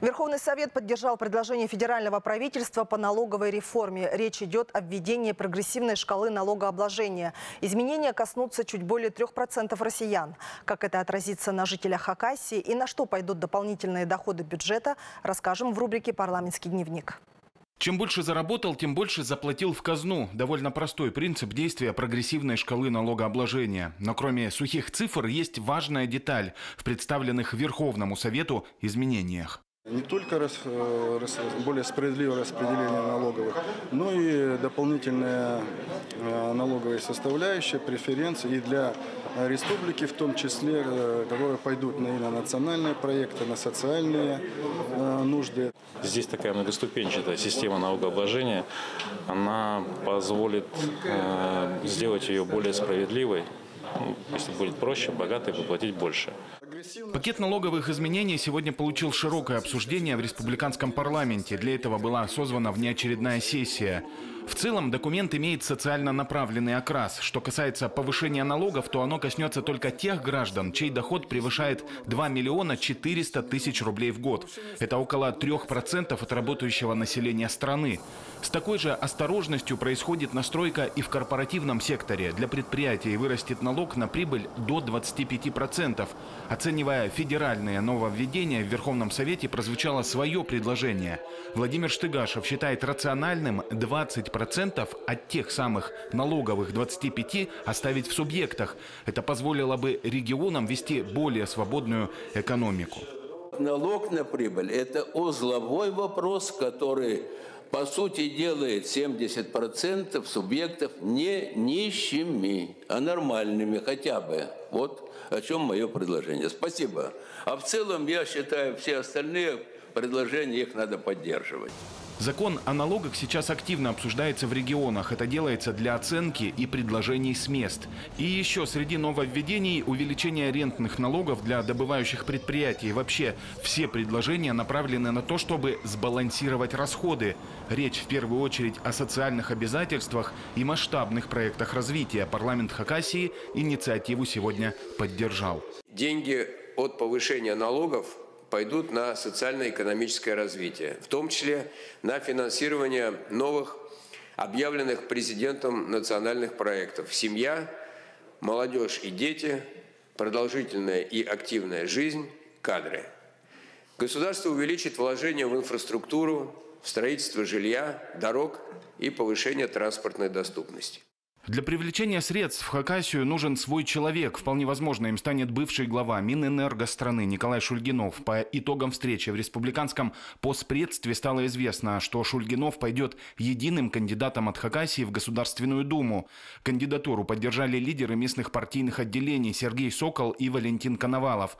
Верховный Совет поддержал предложение федерального правительства по налоговой реформе. Речь идет о введении прогрессивной шкалы налогообложения. Изменения коснутся чуть более 3% россиян. Как это отразится на жителях Хакасии и на что пойдут дополнительные доходы бюджета, расскажем в рубрике «Парламентский дневник». Чем больше заработал, тем больше заплатил в казну. Довольно простой принцип действия прогрессивной шкалы налогообложения. Но кроме сухих цифр есть важная деталь в представленных Верховному Совету изменениях. Не только более справедливое распределение налоговых, но и дополнительная налоговая составляющая, преференции и для республики, в том числе, которые пойдут на национальные проекты, на социальные нужды. Здесь такая многоступенчатая система налогообложения, она позволит сделать ее более справедливой. Если будет проще, богатые поплатить больше. Пакет налоговых изменений сегодня получил широкое обсуждение в республиканском парламенте. Для этого была созвана внеочередная сессия. В целом документ имеет социально направленный окрас. Что касается повышения налогов, то оно коснется только тех граждан, чей доход превышает 2 миллиона 400 тысяч рублей в год. Это около 3% от работающего населения страны. С такой же осторожностью происходит настройка и в корпоративном секторе. Для предприятий вырастет налог на прибыль до 25%. Оценивая федеральные нововведения, в Верховном Совете прозвучало свое предложение. Владимир Штыгашев считает рациональным 20% от тех самых налоговых 25% оставить в субъектах. Это позволило бы регионам вести более свободную экономику. Налог на прибыль – это узловой вопрос, который, по сути, делает 70% субъектов не нищими, а нормальными хотя бы. Вот о чем мое предложение. Спасибо. А в целом, я считаю, все остальные предложения, их надо поддерживать. Закон о налогах сейчас активно обсуждается в регионах. Это делается для оценки и предложений с мест. И еще среди нововведений увеличение рентных налогов для добывающих предприятий. Вообще все предложения направлены на то, чтобы сбалансировать расходы. Речь в первую очередь о социальных обязательствах и масштабных проектах развития. Парламент Хакасии инициативу сегодня поддержал. Деньги от повышения налогов пойдут на социально-экономическое развитие, в том числе на финансирование новых объявленных президентом национальных проектов: семья, молодежь и дети, продолжительная и активная жизнь, кадры. Государство увеличит вложения в инфраструктуру, в строительство жилья, дорог и повышение транспортной доступности. Для привлечения средств в Хакасию нужен свой человек. Вполне возможно, им станет бывший глава Минэнерго страны Николай Шульгинов. По итогам встречи в республиканском постпредстве стало известно, что Шульгинов пойдет единым кандидатом от Хакасии в Государственную Думу. Кандидатуру поддержали лидеры местных партийных отделений Сергей Сокол и Валентин Коновалов.